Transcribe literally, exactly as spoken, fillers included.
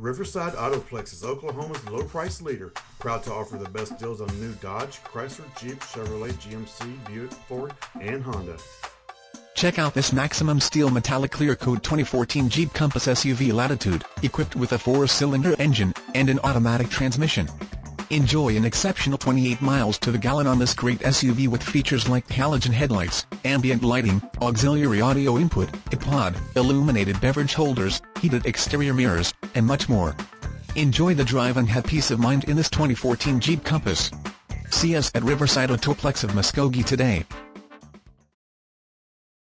Riverside Autoplex is Oklahoma's low price leader, proud to offer the best deals on new Dodge, Chrysler, Jeep, Chevrolet, G M C, Buick, Ford, and Honda. Check out this Maximum Steel Metallic Clear Coat twenty fourteen Jeep Compass S U V Latitude, equipped with a four-cylinder engine and an automatic transmission. Enjoy an exceptional twenty-eight miles to the gallon on this great S U V with features like halogen headlights, ambient lighting, auxiliary audio input, iPod, illuminated beverage holders, heated exterior mirrors, and much more. Enjoy the drive and have peace of mind in this twenty fourteen Jeep Compass. See us at Riverside Autoplex of Muskogee today.